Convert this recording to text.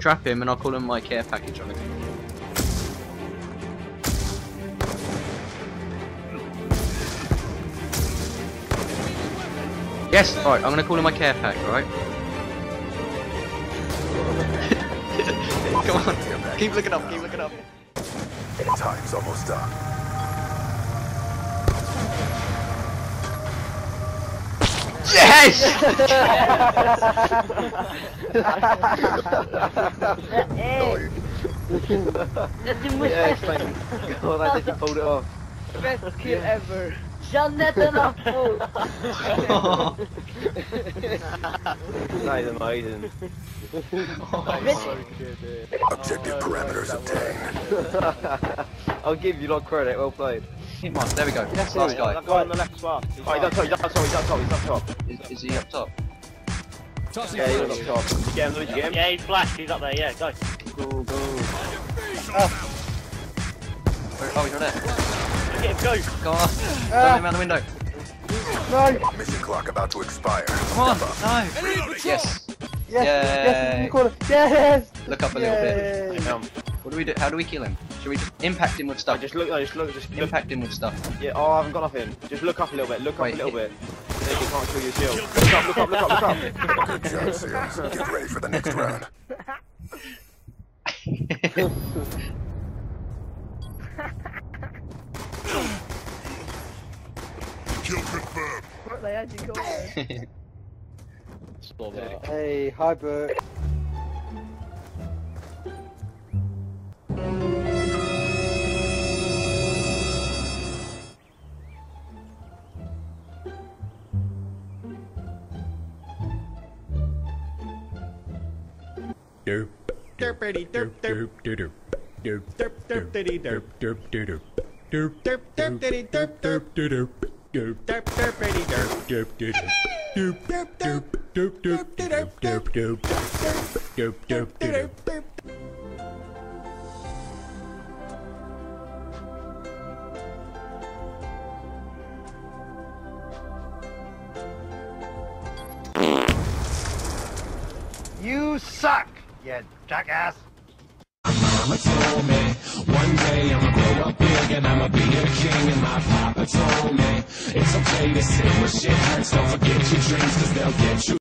Trap him and I'll call him my care package on him. Yes, alright, I'm gonna call him my care pack, alright? Come on, keep looking up. Time's almost done. Yes! Yes, thank God I didn't pull it off. Best kill ever. Oh. Nice, amazing. Oh, objective parameters obtained. I'll give you lot credit, well played. Come on, there we go. That's last guy. That guy on the left spot. Oh, he's up top, he's up top. Is he up top? Yeah, he's up top. Did you get him, Luigi? Yeah, he's flashed, he's up there, yeah, go. Go, go. Oh, he's right there. Get him, go! Come on! Turn him out the window! No! Mission clock about to expire. Come on! No! Yes! Yes! Yes! You call him. Yes! Look up a little bit. I know. What do we do? How do we kill him? Should we just impact him with stuff? Just impact him with stuff. Yeah, oh, I haven't got nothing. Just look up a little bit, look up a little bit. Maybe you can't kill your shield. Look up! Good job, Seals. Get ready for the next round. Hey, hi Bert. Derp, derp, derp, derp, derp, derp, derp, derp, derp, derp, derp, derp derp derp derp derp derp derp derp derp derp derp derp derp derp derp derp derp. You suck, you jackass. Mama told me one day I'ma grow up big and I'ma be a king, and my papa told me it's okay to sit where shit hurts, don't forget your dreams cause they'll get you.